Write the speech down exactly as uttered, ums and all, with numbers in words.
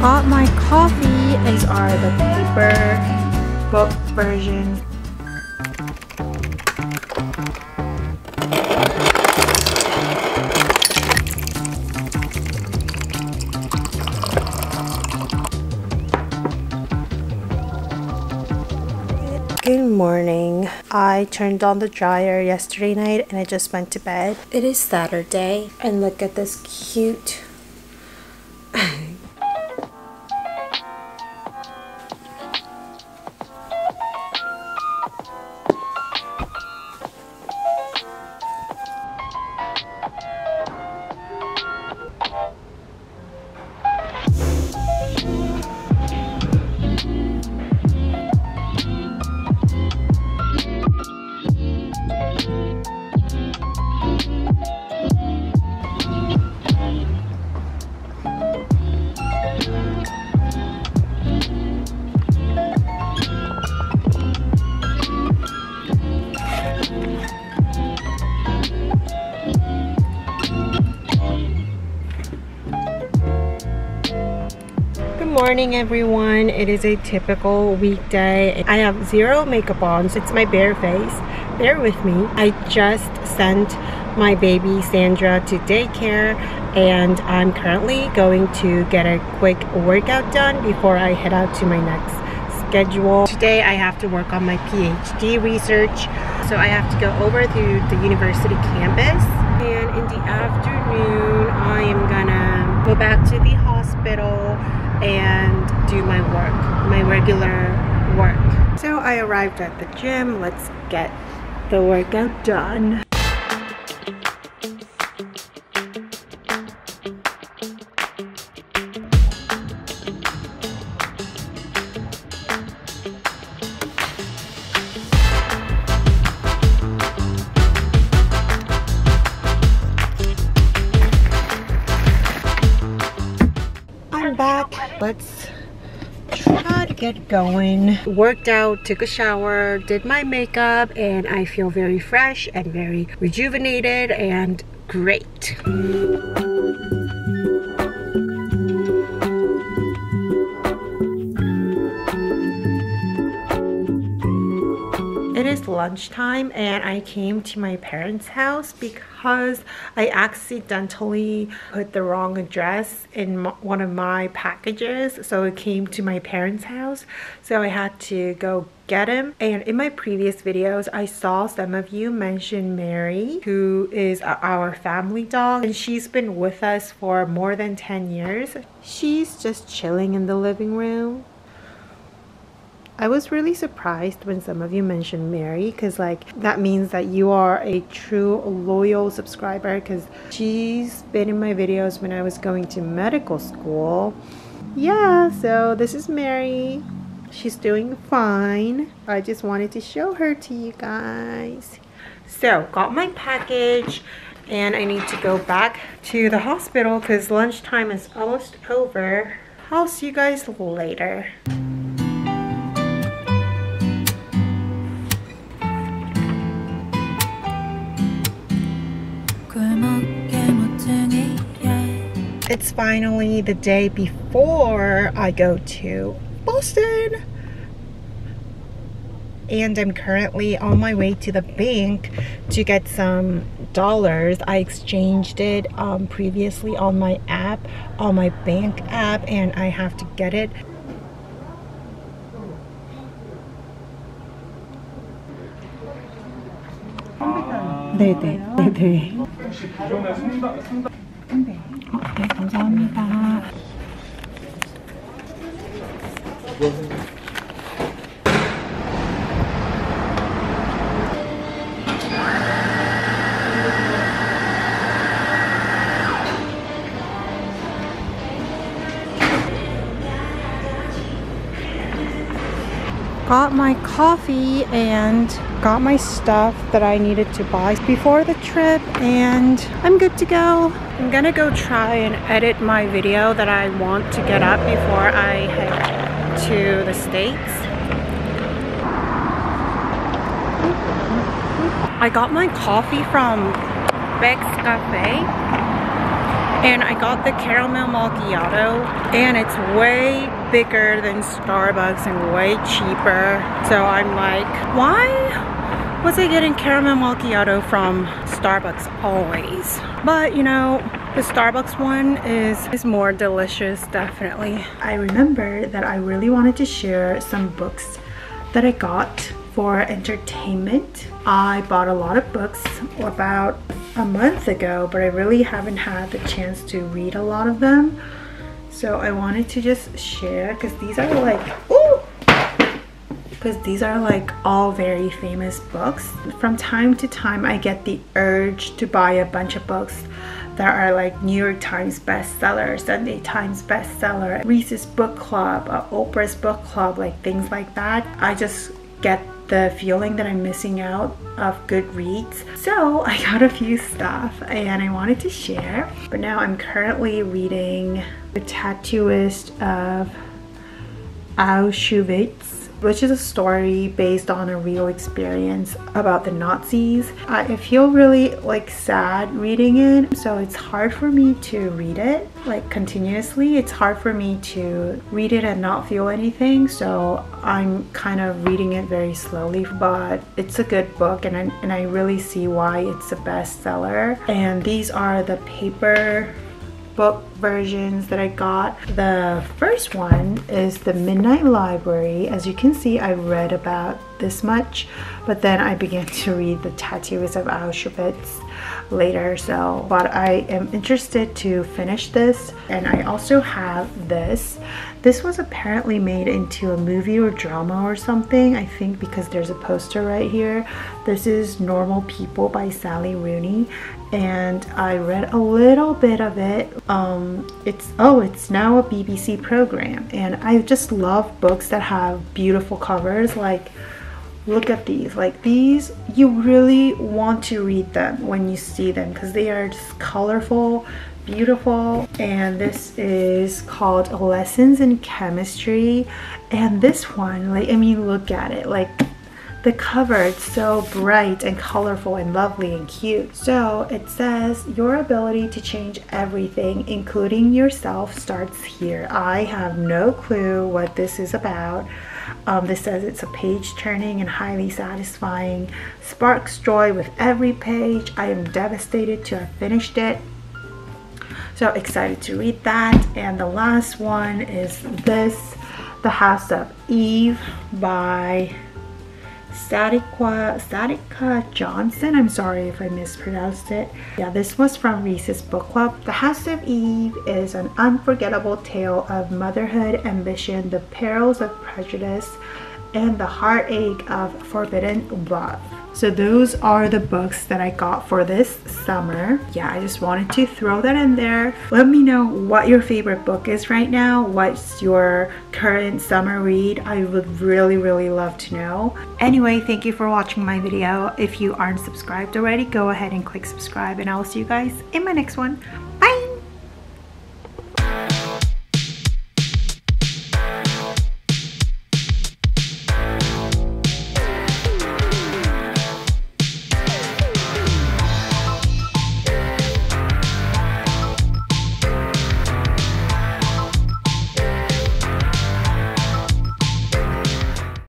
Got my coffee. These are the paper book version. Good morning. I turned on the dryer yesterday night and I just went to bed. It is Saturday and look at this cute morning, everyone. It is a typical weekday. I have zero makeup on, so it's my bare face. Bear with me. I just sent my baby Sandra to daycare and I'm currently going to get a quick workout done before I head out to my next schedule. Today I have to work on my PhD research, so I have to go over to the university campus, and in the afternoon I am gonna go back to the hospital and do my work, my regular work. So I arrived at the gym. Let's get the workout done. Let's try to get going. Worked out, took a shower, did my makeup, and I feel very fresh and very rejuvenated and great. It is lunchtime and I came to my parents' house because I accidentally put the wrong address in one of my packages, so it came to my parents' house, so I had to go get him. And in my previous videos I saw some of you mention Mary, who is our family dog, and she's been with us for more than ten years. She's just chilling in the living room. I was really surprised when some of you mentioned Mary, because like that means that you are a true loyal subscriber, because she's been in my videos when I was going to medical school. Yeah, so this is Mary. She's doing fine. I just wanted to show her to you guys. So got my package and I need to go back to the hospital because lunchtime is almost over. I'll see you guys later. It's finally the day before I go to Boston, and I'm currently on my way to the bank to get some dollars. I exchanged it um, previously on my app, on my bank app, and I have to get it. 네, 네, 네, 네. 네, 감사합니다. got my coffee and got my stuff that I needed to buy before the trip, and I'm good to go. I'm gonna go try and edit my video that I want to get up before I head to the States. I got my coffee from Beck's Cafe, and I got the caramel macchiato, and it's way bigger than Starbucks and way cheaper. So I'm like, why was I getting caramel macchiato from Starbucks always? But you know, the Starbucks one is, is more delicious, definitely. I remember that I really wanted to share some books that I got for entertainment. I bought a lot of books about a month ago, but I really haven't had the chance to read a lot of them. So I wanted to just share, because these are like, ooh! Because these are like all very famous books. From time to time, I get the urge to buy a bunch of books that are like New York Times bestseller, Sunday Times bestseller, Reese's Book Club, uh, Oprah's Book Club, like things like that. I just get the feeling that I'm missing out of good reads. So I got a few stuff and I wanted to share. But now I'm currently reading The Tattooist of Auschwitz, which is a story based on a real experience about the Nazis. I feel really like sad reading it, so it's hard for me to read it like continuously. It's hard for me to read it and not feel anything, so I'm kind of reading it very slowly, but it's a good book, and I, and I really see why it's a bestseller. And these are the paper book versions that I got. The first one is The Midnight Library. As you can see, I read about this much, but then I began to read The Tattooist of Auschwitz later, so but I am interested to finish this. And I also have this. This was apparently made into a movie or drama or something, I think, because there's a poster right here. This is Normal People by Sally Rooney, and I read a little bit of it. Um, it's oh, it's now a B B C program, and I just love books that have beautiful covers. Like, look at these. Like these, you really want to read them when you see them, because they are just colorful, beautiful. And this is called Lessons in Chemistry, and this one, like, I mean, look at it. Like the cover, it's so bright and colorful and lovely and cute. So it says, your ability to change everything, including yourself, starts here. I have no clue what this is about. Um, this says it's a page-turning and highly satisfying. Sparks joy with every page. I am devastated to have finished it. So excited to read that. And the last one is this, The House of Eve by Sadiqa, Sadiqa Johnson. I'm sorry if I mispronounced it. Yeah, this was from Reese's Book Club. The House of Eve is an unforgettable tale of motherhood, ambition, the perils of prejudice, and the heartache of forbidden love. So those are the books that I got for this summer. Yeah, I just wanted to throw that in there. Let me know what your favorite book is right now. What's your current summer read? I would really, really love to know. Anyway, thank you for watching my video. If you aren't subscribed already, go ahead and click subscribe, and I'll see you guys in my next one.